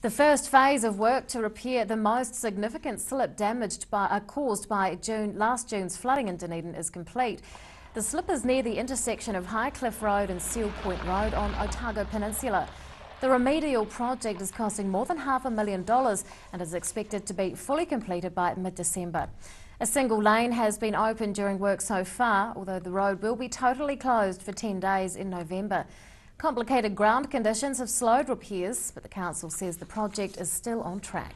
The first phase of work to repair the most significant slip caused by last June's flooding in Dunedin is complete. The slip is near the intersection of Highcliff Road and Seal Point Road on Otago Peninsula. The remedial project is costing more than $500,000 and is expected to be fully completed by mid-December. A single lane has been opened during work so far, although the road will be totally closed for 10 days in November. Complicated ground conditions have slowed repairs, but the council says the project is still on track.